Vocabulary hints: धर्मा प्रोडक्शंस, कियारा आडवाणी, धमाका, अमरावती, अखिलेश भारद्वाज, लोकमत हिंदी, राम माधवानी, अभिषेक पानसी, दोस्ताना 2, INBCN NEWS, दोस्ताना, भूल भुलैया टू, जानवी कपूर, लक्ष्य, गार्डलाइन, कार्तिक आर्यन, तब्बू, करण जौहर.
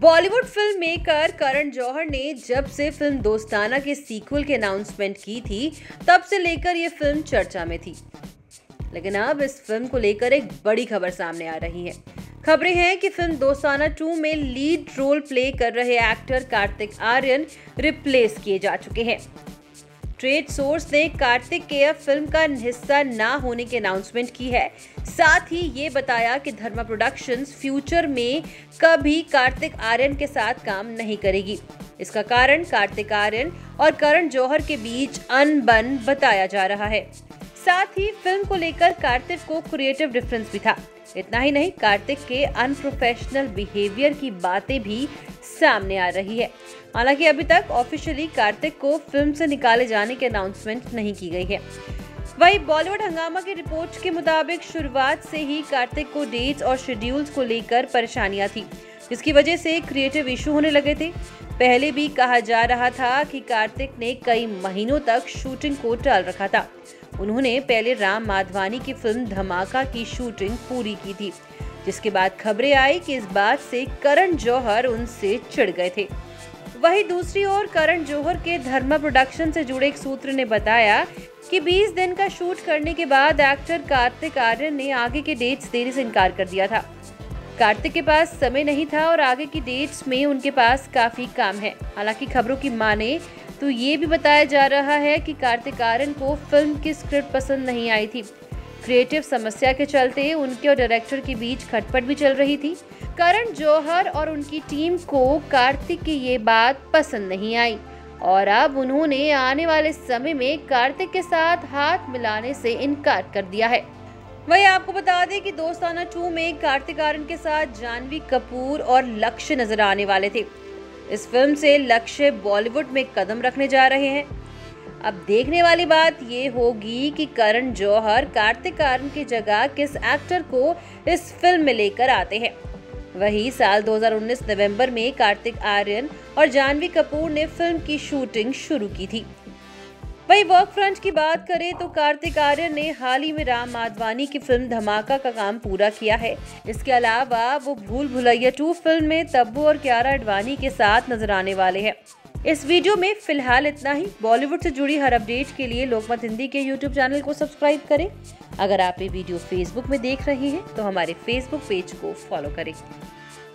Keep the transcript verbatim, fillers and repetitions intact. Bollywood film maker करण जौहर ने जब से फिल्म दोस्ताना के सीक्वल की अनाउंसमेंट की थी तब से लेकर ये फिल्म चर्चा में थी, लेकिन अब इस फिल्म को लेकर एक बड़ी खबर सामने आ रही है। खबरें हैं कि फिल्म दोस्ताना टू में लीड रोल प्ले कर रहे एक्टर कार्तिक आर्यन रिप्लेस किए जा चुके हैं। ट्रेड सोर्स ने कार्तिक के अब फिल्म का हिस्सा ना होने की अनाउंसमेंट की है। साथ ही ये बताया कि धर्मा प्रोडक्शंस फ्यूचर में कभी कार्तिक आर्यन के साथ काम नहीं करेगी। इसका कारण कार्तिक आर्यन और करण जौहर के बीच अनबन बताया जा रहा है। साथ ही फिल्म को लेकर कार्तिक को क्रिएटिव डिफरेंस भी था। इतना ही नहीं, कार्तिक के अनप्रोफेशनल बिहेवियर की बातें भी सामने आ रही है। हालांकि अभी तक ऑफिशियली कार्तिक को फिल्म से निकाले जाने की अनाउंसमेंट नहीं की गई है। वहीं बॉलीवुड हंगामा की रिपोर्ट के मुताबिक शुरुआत से ही कार्तिक को डेट्स और शेड्यूल्स को लेकर परेशानियां थी, जिसकी वजह से क्रिएटिव इशू होने लगे थे। पहले भी कहा जा रहा था कि कार्तिक ने कई महीनों तक शूटिंग को टाल रखा था। उन्होंने पहले राम माधवानी की फिल्म धमाका की शूटिंग पूरी की थी, जिसके बाद खबरें आई कि इस बात से करण जौहर उनसे चिढ़ गए थे। वहीं दूसरी ओर करण जौहर के धर्मा प्रोडक्शन से जुड़े एक सूत्र ने बताया कि बीस दिन का शूट करने के बाद एक्टर कार्तिक आर्यन ने आगे के डेट्स देने से इनकार कर दिया था। कार्तिक के पास समय नहीं था और आगे की डेट्स में उनके पास काफी काम है। हालांकि खबरों की माने तो ये भी बताया जा रहा है कि कार्तिक आर्यन को फिल्म की स्क्रिप्ट पसंद नहीं आई थी। क्रिएटिव समस्या के चलते उनके और डायरेक्टर के बीच खटपट भी चल रही थी। करण जौहर और उनकी टीम को कार्तिक की ये बात पसंद नहीं आई और अब उन्होंने आने वाले समय में कार्तिक के साथ हाथ मिलाने से इनकार कर दिया है। वहीं आपको बता दें कि दोस्ताना टू में कार्तिक आर्यन के साथ जानवी कपूर और लक्ष्य नजर आने वाले थे। इस फिल्म से लक्ष्य बॉलीवुड में कदम रखने जा रहे हैं। अब देखने वाली बात ये होगी कि करण जौहर कार्तिक आर्यन की जगह किस एक्टर को इस फिल्म में लेकर आते हैं। वहीं साल दो हज़ार उन्नीस नवंबर में कार्तिक आर्यन और जानवी कपूर ने फिल्म की शूटिंग शुरू की थी। वहीं वर्क फ्रंट की बात करें तो कार्तिक आर्यन ने हाल ही में राम माधवानी की फिल्म धमाका का काम पूरा किया है। इसके अलावा वो भूल भुलैया टू फिल्म में तब्बू और कियारा आडवाणी के साथ नजर आने वाले हैं। इस वीडियो में फिलहाल इतना ही। बॉलीवुड से जुड़ी हर अपडेट के लिए लोकमत हिंदी के यूट्यूब चैनल को सब्सक्राइब करें। अगर आप ये वीडियो फेसबुक में देख रहे हैं तो हमारे फेसबुक पेज को फॉलो करें।